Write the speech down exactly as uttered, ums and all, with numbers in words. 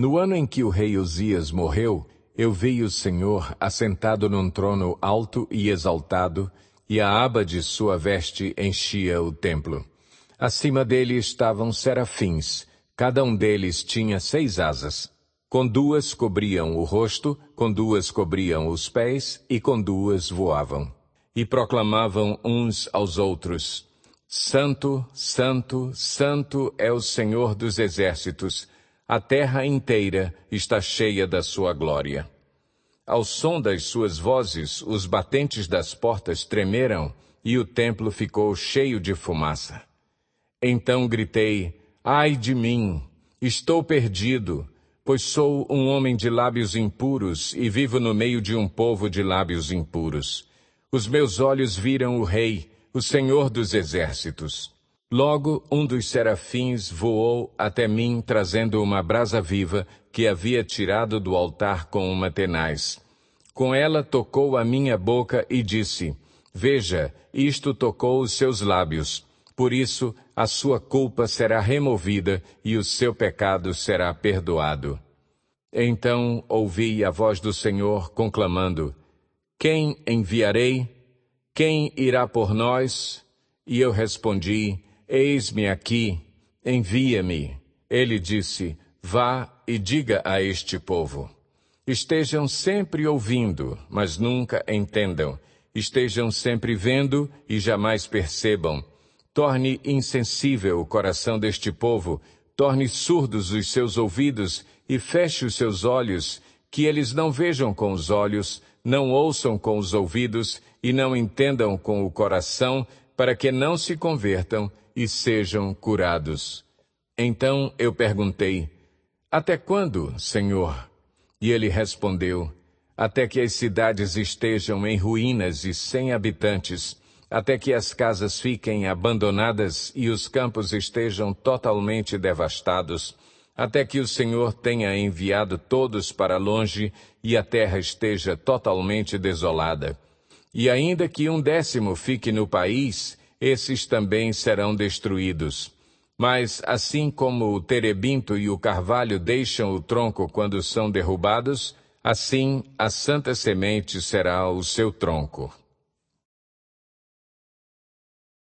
No ano em que o rei Uzias morreu, eu vi o Senhor assentado num trono alto e exaltado, e a aba de sua veste enchia o templo. Acima dele estavam serafins, cada um deles tinha seis asas. Com duas cobriam o rosto, com duas cobriam os pés, e com duas voavam. E proclamavam uns aos outros: Santo, Santo, Santo é o Senhor dos exércitos, a terra inteira está cheia da sua glória. Ao som das suas vozes, os batentes das portas tremeram, e o templo ficou cheio de fumaça. Então gritei: Ai de mim! Estou perdido, pois sou um homem de lábios impuros e vivo no meio de um povo de lábios impuros. Os meus olhos viram o Rei, o Senhor dos exércitos. Logo um dos serafins voou até mim trazendo uma brasa viva que havia tirado do altar com uma tenaz. Com ela tocou a minha boca e disse: Veja, isto tocou os seus lábios. Por isso a sua culpa será removida e o seu pecado será perdoado. Então ouvi a voz do Senhor conclamando: Quem enviarei? Quem irá por nós? E eu respondi: Eis-me aqui, envia-me. Ele disse: Vá e diga a este povo: Estejam sempre ouvindo, mas nunca entendam. Estejam sempre vendo e jamais percebam. Torne insensível o coração deste povo, torne surdos os seus ouvidos e feche os seus olhos, que eles não vejam com os olhos, não ouçam com os ouvidos e não entendam com o coração, para que não se convertam e sejam curados. Então eu perguntei: Até quando, Senhor? E ele respondeu: Até que as cidades estejam em ruínas e sem habitantes, até que as casas fiquem abandonadas e os campos estejam totalmente devastados, até que o Senhor tenha enviado todos para longe e a terra esteja totalmente desolada. E ainda que um décimo fique no país, esses também serão destruídos. Mas assim como o terebinto e o carvalho deixam o tronco quando são derrubados, assim a santa semente será o seu tronco.